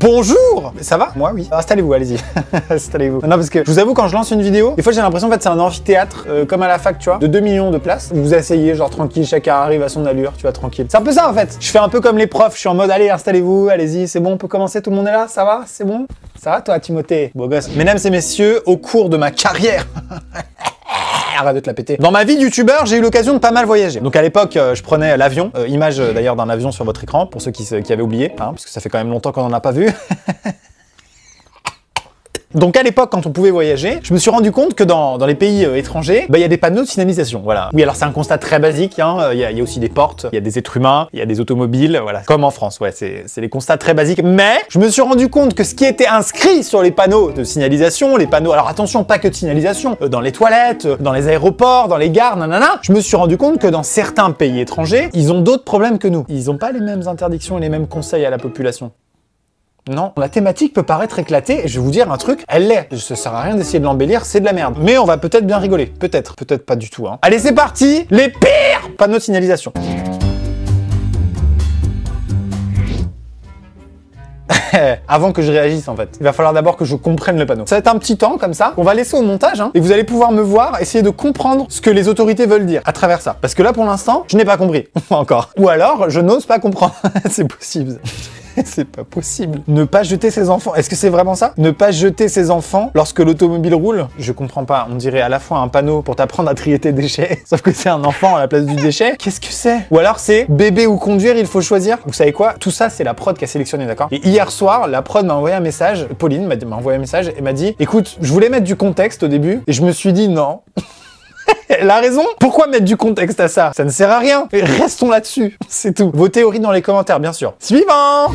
Bonjour! Ça va? Moi, oui. Installez-vous, allez-y. Installez-vous. Non, parce que je vous avoue, quand je lance une vidéo, des fois j'ai l'impression en fait c'est un amphithéâtre, comme à la fac, tu vois, de 2 millions de places. Vous vous asseyez, genre tranquille, chacun arrive à son allure, tu vois, tranquille. C'est un peu ça en fait. Je fais un peu comme les profs, je suis en mode allez, installez-vous, allez-y, c'est bon, on peut commencer, tout le monde est là, ça va? C'est bon? Ça va toi, Timothée? Beau gosse. Mesdames et messieurs, au cours de ma carrière. Arrête de te la péter. Dans ma vie youtubeur, j'ai eu l'occasion de pas mal voyager. Donc à l'époque, je prenais l'avion. Image d'ailleurs d'un avion sur votre écran, pour ceux qui avaient oublié, hein, parce que ça fait quand même longtemps qu'on en a pas vu. Donc à l'époque, quand on pouvait voyager, je me suis rendu compte que dans les pays étrangers, bah, y a des panneaux de signalisation, voilà. Oui, alors c'est un constat très basique, hein. Y a aussi des portes, il y a des êtres humains, il y a des automobiles, voilà. Comme en France, ouais, c'est les constats très basiques. Mais je me suis rendu compte que ce qui était inscrit sur les panneaux de signalisation, les panneaux, alors attention, pas que de signalisation, dans les toilettes, dans les aéroports, dans les gares, nanana, je me suis rendu compte que dans certains pays étrangers, ils ont d'autres problèmes que nous. Ils n'ont pas les mêmes interdictions et les mêmes conseils à la population. Non, la thématique peut paraître éclatée, et je vais vous dire un truc, elle l'est. Ça sert à rien d'essayer de l'embellir, c'est de la merde. Mais on va peut-être bien rigoler, peut-être, peut-être pas du tout. Hein. Allez, c'est parti, les pires panneaux de signalisation. Avant que je réagisse en fait. Il va falloir d'abord que je comprenne le panneau. Ça va être un petit temps comme ça, on va laisser au montage hein, et vous allez pouvoir me voir essayer de comprendre ce que les autorités veulent dire à travers ça. Parce que là pour l'instant, je n'ai pas compris. Encore. Ou alors, je n'ose pas comprendre. C'est possible. C'est pas possible. Ne pas jeter ses enfants. Est-ce que c'est vraiment ça? Ne pas jeter ses enfants lorsque l'automobile roule? Je comprends pas. On dirait à la fois un panneau pour t'apprendre à trier tes déchets, sauf que c'est un enfant à la place du déchet. Qu'est-ce que c'est? Ou alors c'est bébé ou conduire, il faut choisir. Vous savez quoi? Tout ça, c'est la prod qui a sélectionné, d'accord? Et hier soir, la prod m'a envoyé un message. Pauline m'a envoyé un message et m'a dit, écoute, je voulais mettre du contexte au début et je me suis dit non. Elle a raison. Pourquoi mettre du contexte à ça? Ça ne sert à rien. Et restons là-dessus. C'est tout. Vos théories dans les commentaires, bien sûr. Suivant.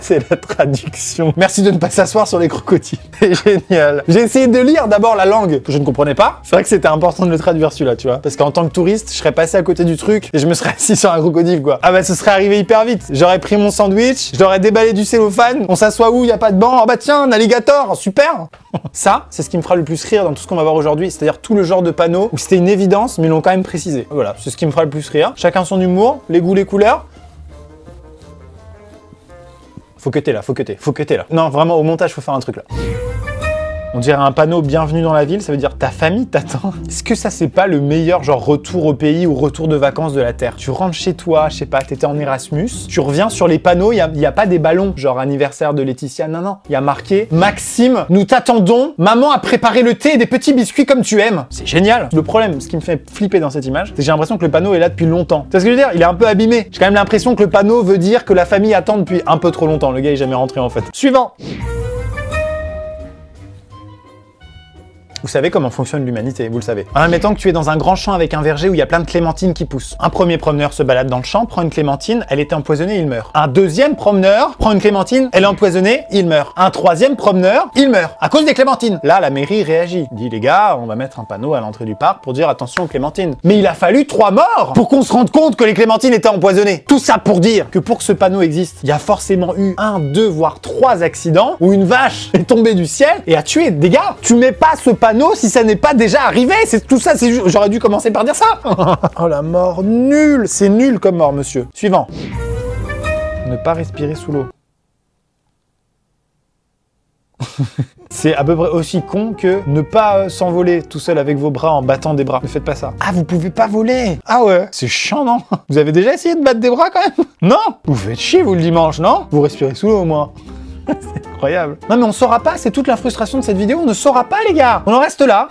C'est la traduction. Merci de ne pas s'asseoir sur les crocodiles. C'est génial. J'ai essayé de lire d'abord la langue que je ne comprenais pas. C'est vrai que c'était important de le traduire celui-là, tu vois. Parce qu'en tant que touriste, je serais passé à côté du truc et je me serais assis sur un crocodile, quoi. Ah bah, ce serait arrivé hyper vite. J'aurais pris mon sandwich, j'aurais déballé du cellophane. On s'assoit où? Il n'y a pas de banc. Ah bah tiens, un alligator. Super. Ça, c'est ce qui me fera le plus rire dans tout ce qu'on va voir aujourd'hui. C'est-à-dire tout le genre de panneaux où c'était une évidence, mais ils l'ont quand même précisé. Voilà, c'est ce qui me fera le plus rire. Chacun son humour, les goûts, les couleurs. Faut que t'es là, faut que t'es là. Non, vraiment, au montage, faut faire un truc là. On dirait un panneau bienvenue dans la ville, ça veut dire ta famille t'attend. Est-ce que ça, c'est pas le meilleur genre retour au pays ou retour de vacances de la Terre? Tu rentres chez toi, je sais pas, t'étais en Erasmus, tu reviens sur les panneaux, y a pas des ballons, genre anniversaire de Laetitia, non, non. Il y a marqué Maxime, nous t'attendons, maman a préparé le thé et des petits biscuits comme tu aimes. C'est génial. Le problème, ce qui me fait flipper dans cette image, c'est que j'ai l'impression que le panneau est là depuis longtemps. Tu vois ce que je veux dire? Il est un peu abîmé. J'ai quand même l'impression que le panneau veut dire que la famille attend depuis un peu trop longtemps. Le gars est jamais rentré en fait. Suivant. Vous savez comment fonctionne l'humanité, vous le savez. En admettant que tu es dans un grand champ avec un verger où il y a plein de clémentines qui poussent. Un premier promeneur se balade dans le champ, prend une clémentine, elle était empoisonnée, il meurt. Un deuxième promeneur prend une clémentine, elle est empoisonnée, il meurt. Un troisième promeneur, il meurt, à cause des clémentines. Là, la mairie réagit. Il dit, les gars, on va mettre un panneau à l'entrée du parc pour dire attention aux clémentines. Mais il a fallu 3 morts pour qu'on se rende compte que les clémentines étaient empoisonnées. Tout ça pour dire que pour que ce panneau existe, il y a forcément eu 1, 2, voire 3 accidents où une vache est tombée du ciel et a tué des gars. Tu mets pas ce panneau si ça n'est pas déjà arrivé, c'est tout ça, j'aurais dû commencer par dire ça. Oh la mort nulle, c'est nul comme mort monsieur. Suivant. Ne pas respirer sous l'eau. C'est à peu près aussi con que ne pas s'envoler tout seul avec vos bras en battant des bras. Ne faites pas ça. Ah, vous pouvez pas voler? Ah ouais? C'est chiant, non? Vous avez déjà essayé de battre des bras quand même? Non? Vous faites chier vous le dimanche, non? Vous respirez sous l'eau au moins. C'est incroyable. Non mais on saura pas, c'est toute la frustration de cette vidéo, on ne saura pas les gars. On en reste là.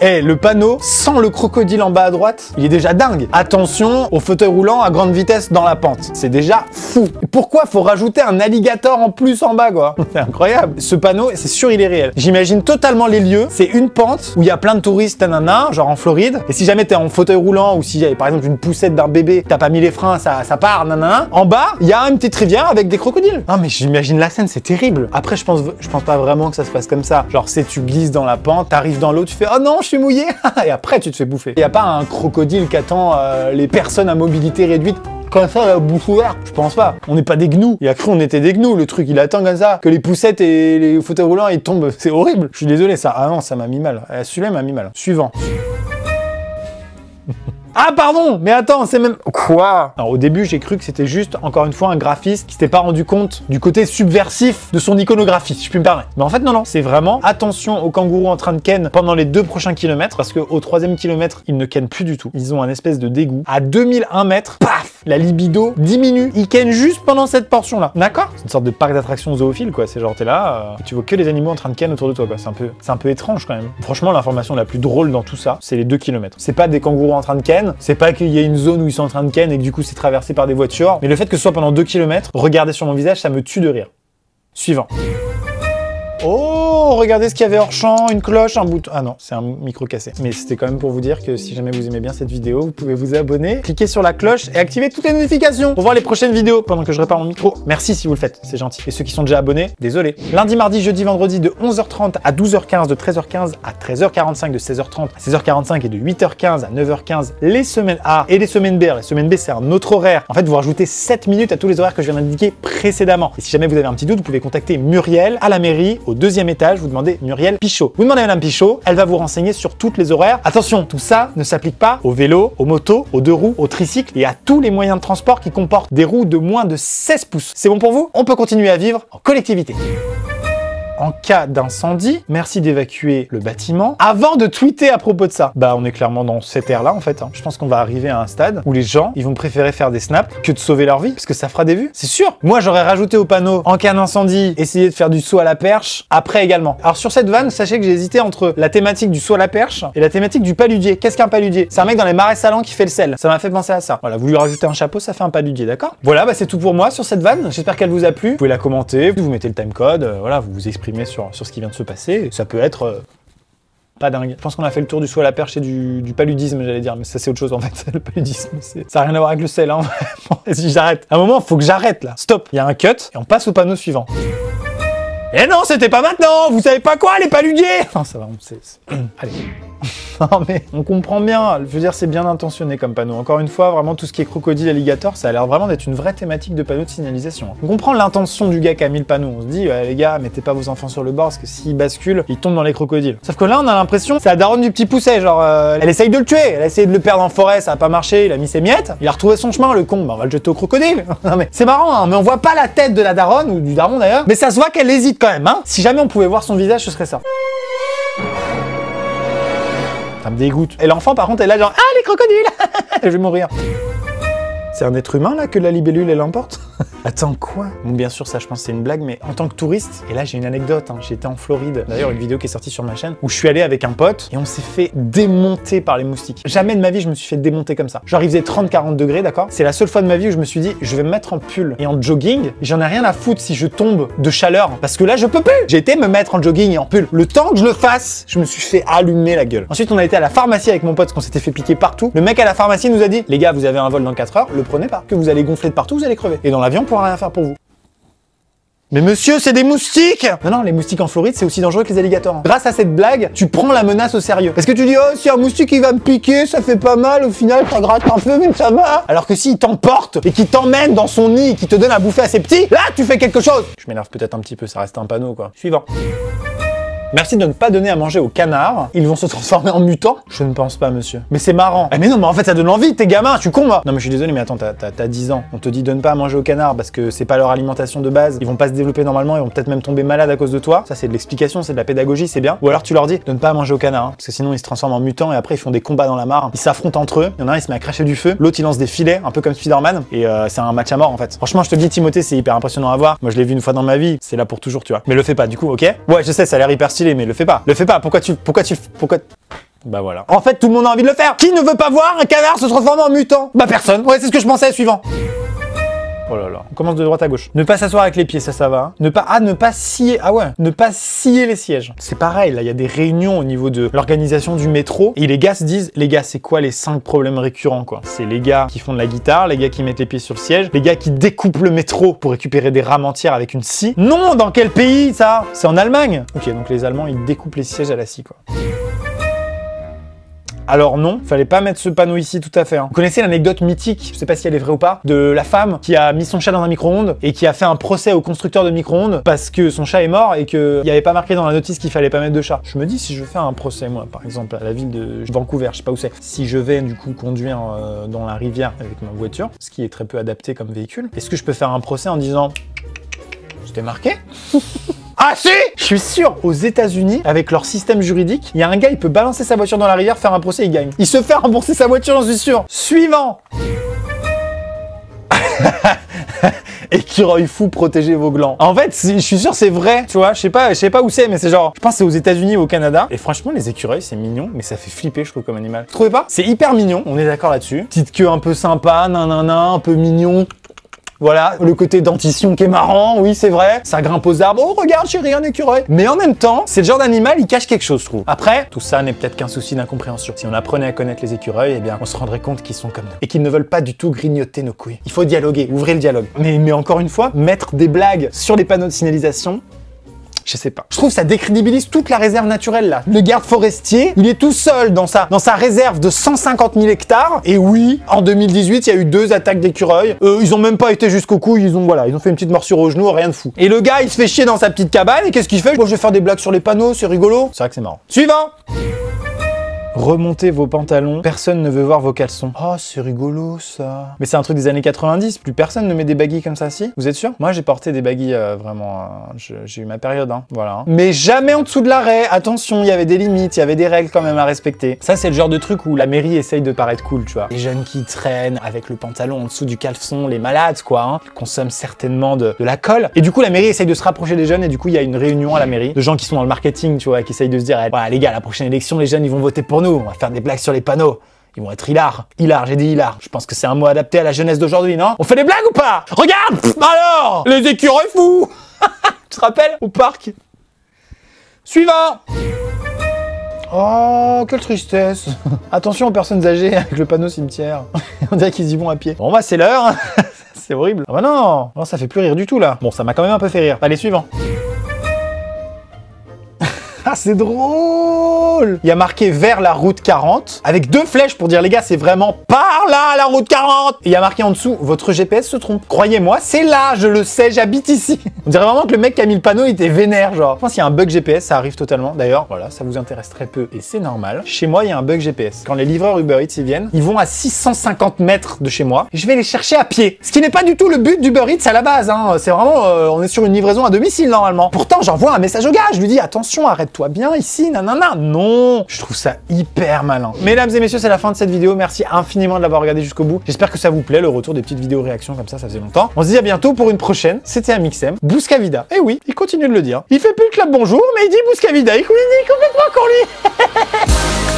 Eh, hey, le panneau sans le crocodile en bas à droite, il est déjà dingue. Attention au fauteuil roulant à grande vitesse dans la pente. C'est déjà fou. Pourquoi faut rajouter un alligator en plus en bas, quoi? C'est incroyable. Ce panneau, c'est sûr, il est réel. J'imagine totalement les lieux. C'est une pente où il y a plein de touristes, nanana, genre en Floride. Et si jamais t'es en fauteuil roulant ou s'il y a par exemple une poussette d'un bébé, t'as pas mis les freins, ça part, nanana. En bas, il y a une petite rivière avec des crocodiles. Non, mais j'imagine la scène, c'est terrible. Après, je pense pas vraiment que ça se passe comme ça. Genre, c'est tu glisses dans la pente, t'arrives dans l'eau, tu fais oh non je suis mouillé et après tu te fais bouffer. Il y a pas un crocodile qui attend les personnes à mobilité réduite comme ça la bouche ouverte. Je pense pas. On n'est pas des gnous. Il a cru on était des gnous. Le truc il attend comme ça que les poussettes et les fauteuils roulants ils tombent. C'est horrible. Je suis désolé ça. Ah non ça m'a mis mal. Celui-là m'a mis mal. Suivant. Ah pardon, mais attends, c'est même... Quoi? Alors au début, j'ai cru que c'était juste, encore une fois, un graphiste qui s'était pas rendu compte du côté subversif de son iconographie, si je puis me permettre. Mais en fait, non, non, c'est vraiment attention au kangourou en train de ken pendant les 2 prochains kilomètres, parce qu'au 3e kilomètre, ils ne kennent plus du tout. Ils ont un espèce de dégoût. À 2001 mètres, paf, la libido diminue. Ils kennent juste pendant cette portion-là, d'accord? C'est une sorte de parc d'attractions zoophiles, quoi. C'est genre, t'es là, tu vois que les animaux en train de ken autour de toi, quoi. C'est un peu étrange, quand même. Franchement, l'information la plus drôle dans tout ça, c'est les 2 kilomètres. C'est pas des kangourous en train de ken. C'est pas qu'il y a une zone où ils sont en train de ken et que du coup c'est traversé par des voitures, mais le fait que ce soit pendant 2 km, regardez sur mon visage, ça me tue de rire. Suivant. Oh, regardez ce qu'il y avait hors champ, une cloche, un bouton... Ah non, c'est un micro cassé. Mais c'était quand même pour vous dire que si jamais vous aimez bien cette vidéo, vous pouvez vous abonner, cliquer sur la cloche et activer toutes les notifications pour voir les prochaines vidéos pendant que je répare mon micro. Merci si vous le faites, c'est gentil. Et ceux qui sont déjà abonnés, désolé. Lundi, mardi, jeudi, vendredi de 11h30 à 12h15, de 13h15 à 13h45, de 16h30 à 16h45 et de 8h15 à 9h15 les semaines A et les semaines B. Les semaines B, c'est un autre horaire. En fait, vous rajoutez 7 minutes à tous les horaires que je viens d'indiquer précédemment. Et si jamais vous avez un petit doute, vous pouvez contacter Muriel à la mairie. Au 2e étage, vous demandez Muriel Pichot. Vous demandez à Madame Pichot, elle va vous renseigner sur toutes les horaires. Attention, tout ça ne s'applique pas aux vélos, aux motos, aux 2 roues, aux tricycles et à tous les moyens de transport qui comportent des roues de moins de 16 pouces. C'est bon pour vous? On peut continuer à vivre en collectivité. En cas d'incendie, merci d'évacuer le bâtiment. Avant de tweeter à propos de ça, bah on est clairement dans cette ère-là en fait. Hein. Je pense qu'on va arriver à un stade où les gens, ils vont préférer faire des snaps que de sauver leur vie, parce que ça fera des vues, c'est sûr. Moi, j'aurais rajouté au panneau, en cas d'incendie, essayez de faire du saut à la perche, après également. Alors sur cette vanne, sachez que j'ai hésité entre la thématique du saut à la perche et la thématique du paludier. Qu'est-ce qu'un paludier? C'est un mec dans les marais salants qui fait le sel. Ça m'a fait penser à ça. Voilà, vous lui rajoutez un chapeau, ça fait un paludier, d'accord? Voilà, bah c'est tout pour moi sur cette vanne. J'espère qu'elle vous a plu. Vous pouvez la commenter, vous mettez le timecode, voilà, vous vous exprimez sur ce qui vient de se passer, ça peut être pas dingue. Je pense qu'on a fait le tour du saut à la perche et du paludisme, j'allais dire, mais ça c'est autre chose en fait, le paludisme, ça n'a rien à voir avec le sel, hein, vraiment. Et si j'arrête, à un moment, faut que j'arrête là, stop, il y a un cut, et on passe au panneau suivant. Et non, c'était pas maintenant, vous savez pas quoi, les paludiers? Non, ça va, on sait. Allez. Non mais on comprend bien, je veux dire c'est bien intentionné comme panneau. Encore une fois, vraiment tout ce qui est crocodile, alligator, ça a l'air vraiment d'être une vraie thématique de panneau de signalisation. On comprend l'intention du gars qui a mis le panneau, on se dit ouais, les gars, mettez pas vos enfants sur le bord parce que s'ils basculent, ils tombent dans les crocodiles. Sauf que là on a l'impression, c'est la daronne du petit poucet, genre elle essaye de le tuer, elle a essayé de le perdre en forêt, ça a pas marché, il a mis ses miettes, il a retrouvé son chemin, le con, bah on va le jeter au crocodile. Non mais c'est marrant, hein, mais on voit pas la tête de la daronne, ou du daron d'ailleurs, mais ça se voit qu'elle hésite quand même, hein. Si jamais on pouvait voir son visage, ce serait ça. Ça me dégoûte. Et l'enfant, par contre, elle est là genre « Ah, les crocodiles !» Je vais mourir. C'est un être humain, là, que la libellule, elle emporte? Attends, quoi? Bon, bien sûr, ça, je pense c'est une blague, mais en tant que touriste, et là, j'ai une anecdote, hein, j'étais en Floride, d'ailleurs, une vidéo qui est sortie sur ma chaîne, où je suis allé avec un pote, et on s'est fait démonter par les moustiques. Jamais de ma vie, je me suis fait démonter comme ça. Genre, il faisait 30-40 degrés, d'accord? C'est la seule fois de ma vie où je me suis dit, je vais me mettre en pull et en jogging, j'en ai rien à foutre si je tombe de chaleur, parce que là, je peux plus! J'ai été me mettre en jogging et en pull. Le temps que je le fasse, je me suis fait allumer la gueule. Ensuite, on a été à la pharmacie avec mon pote, parce qu'on s'était fait piquer partout. Le mec à la pharmacie nous a dit, les gars, vous avez un vol dans 4 heures, le prenez pas, que vous allez gonfler de partout, vous allez crever. Et dans l'avion, on pourra rien faire pour vous. Mais monsieur, c'est des moustiques! Non, non, les moustiques en Floride, c'est aussi dangereux que les alligators. Grâce à cette blague, tu prends la menace au sérieux. Parce que tu dis, oh, si un moustique il va me piquer, ça fait pas mal, au final, ça gratte un peu, mais ça va! Alors que s'il t'emporte et qu'il t'emmène dans son nid, qu'il te donne à bouffer à ses petits, là, tu fais quelque chose! Je m'énerve peut-être un petit peu, ça reste un panneau, quoi. Suivant. Merci de ne pas donner à manger aux canards. Ils vont se transformer en mutants? Je ne pense pas, monsieur. Mais c'est marrant. Ah mais non, mais en fait, ça donne envie, t'es gamin, tu con, moi. Non, mais je suis désolé, mais attends, t'as 10 ans. On te dit donne pas à manger aux canards parce que c'est pas leur alimentation de base. Ils vont pas se développer normalement, ils vont peut-être même tomber malades à cause de toi. Ça, c'est de l'explication, c'est de la pédagogie, c'est bien. Ou alors tu leur dis donne pas à manger aux canards, hein, parce que sinon ils se transforment en mutants et après ils font des combats dans la mare. Ils s'affrontent entre eux. Il y en a un, il se met à cracher du feu. L'autre, il lance des filets, un peu comme Spider-Man. Et c'est un match à mort, en fait. Franchement, je te dis, Timothée, c'est hyper impressionnant à voir. Moi, je l'ai vu une fois dans ma vie. C'est là pour toujours, tu vois. Mais le fais pas, du coup, ok? Ouais, je sais, ça a l'air hyper stylé, mais le fais pas. Le fais pas. Pourquoi Bah voilà. En fait, tout le monde a envie de le faire. Qui ne veut pas voir un canard se transformer en mutant? Bah personne. Ouais, c'est ce que je pensais. Suivant. Oh là là. On commence de droite à gauche. Ne pas s'asseoir avec les pieds, ça va. Hein. Ne pas scier. Ah ouais. Ne pas scier les sièges. C'est pareil, là, il y a des réunions au niveau de l'organisation du métro. Et les gars se disent, les gars, c'est quoi les 5 problèmes récurrents, quoi? C'est les gars qui font de la guitare, les gars qui mettent les pieds sur le siège, les gars qui découpent le métro pour récupérer des rames entières avec une scie. Non, dans quel pays, ça? C'est en Allemagne. Ok, donc les Allemands, ils découpent les sièges à la scie, quoi. Alors non, fallait pas mettre ce panneau ici tout à fait. Hein. Vous connaissez l'anecdote mythique, je sais pas si elle est vraie ou pas, de la femme qui a mis son chat dans un micro-ondes et qui a fait un procès au constructeur de micro-ondes parce que son chat est mort et qu'il n'y avait pas marqué dans la notice qu'il fallait pas mettre de chat. Je me dis si je fais un procès moi, par exemple à la ville de Vancouver, je sais pas où c'est, si je vais du coup conduire dans la rivière avec ma voiture, ce qui est très peu adapté comme véhicule, est-ce que je peux faire un procès en disant « C'était marqué ?» Ah si, je suis sûr, aux États-Unis avec leur système juridique, il y a un gars, il peut balancer sa voiture dans la rivière, faire un procès, il gagne. Il se fait rembourser sa voiture, j'en suis sûr. Suivant. Et qui reuille fou, protégez vos glands. En fait, je suis sûr c'est vrai, tu vois, je sais pas où c'est, mais c'est genre, je pense c'est aux États-Unis ou au Canada. Et franchement, les écureuils, c'est mignon, mais ça fait flipper, je trouve, comme animal. Vous trouvez pas? C'est hyper mignon, on est d'accord là-dessus. Petite queue un peu sympa, nanana, un peu mignon. Voilà, le côté dentition qui est marrant, oui c'est vrai, ça grimpe aux arbres, oh regarde chérie, un écureuil. Mais en même temps, c'est le genre d'animal, il cache quelque chose je trouve. Après, tout ça n'est peut-être qu'un souci d'incompréhension. Si on apprenait à connaître les écureuils, eh bien on se rendrait compte qu'ils sont comme nous. Et qu'ils ne veulent pas du tout grignoter nos couilles. Il faut dialoguer, ouvrez le dialogue. Mais encore une fois, mettre des blagues sur les panneaux de signalisation, je sais pas. Je trouve que ça décrédibilise toute la réserve naturelle là. Le garde forestier, il est tout seul dans sa réserve de 150 000 hectares. Et oui, en 2018, il y a eu 2 attaques d'écureuils. Ils ont même pas été jusqu'au cou, ils ont fait une petite morsure au genou, rien de fou. Et le gars, il se fait chier dans sa petite cabane et qu'est-ce qu'il fait? Moi, je vais faire des blagues sur les panneaux, c'est rigolo. C'est vrai que c'est marrant. Suivant. Remontez vos pantalons, personne ne veut voir vos caleçons. Oh, c'est rigolo ça. Mais c'est un truc des années 90, plus personne ne met des baguilles comme ça, si? Vous êtes sûr? Moi j'ai porté des baguilles vraiment, j'ai eu ma période, hein, voilà. Hein. Mais jamais en dessous de l'arrêt, attention, il y avait des limites, il y avait des règles quand même à respecter. Ça c'est le genre de truc où la mairie essaye de paraître cool, tu vois. Les jeunes qui traînent avec le pantalon en dessous du caleçon, les malades quoi, hein, consomment certainement de la colle. Et du coup la mairie essaye de se rapprocher des jeunes et du coup il y a une réunion à la mairie de gens qui sont dans le marketing, tu vois, qui essayent de se dire, voilà les gars, la prochaine élection, les jeunes ils vont voter pour nous, on va faire des blagues sur les panneaux. Ils vont être hilars. Hilars, j'ai dit hilars. Je pense que c'est un mot adapté à la jeunesse d'aujourd'hui, non? On fait des blagues ou pas? Regarde! Pff, alors! Les écureuils fous! Tu te rappelles? Au parc? Suivant! Oh, quelle tristesse. Attention aux personnes âgées avec le panneau cimetière. On dirait qu'ils y vont à pied. Bon bah c'est l'heure. C'est horrible. Ah bah non. Non, ça fait plus rire du tout là. Bon, ça m'a quand même un peu fait rire. Allez, suivant. Ah, c'est drôle! Il y a marqué vers la route 40 avec 2 flèches pour dire les gars, c'est vraiment par là la route 40! Et il y a marqué en dessous, votre GPS se trompe. Croyez-moi, c'est là, je le sais, j'habite ici. On dirait vraiment que le mec qui a mis le panneau, il était vénère, genre. Je pense qu'il y a un bug GPS, ça arrive totalement. D'ailleurs, voilà, ça vous intéresse très peu et c'est normal. Chez moi, il y a un bug GPS. Quand les livreurs Uber Eats, ils viennent, ils vont à 650 mètres de chez moi. Je vais les chercher à pied. Ce qui n'est pas du tout le but d'Uber Eats à la base, hein. C'est vraiment, on est sur une livraison à domicile normalement. Pourtant, j'envoie un message au gars, je lui dis, attention, arrête toi bien ici, nanana, non, je trouve ça hyper malin. Mesdames et messieurs, c'est la fin de cette vidéo, merci infiniment de l'avoir regardée jusqu'au bout, j'espère que ça vous plaît, le retour des petites vidéos réactions comme ça, ça faisait longtemps. On se dit à bientôt pour une prochaine, c'était Amixem, Bouscavida, et oui, il continue de le dire, il fait plus le clap bonjour, mais il dit Bouscavida, il dit complètement con lui.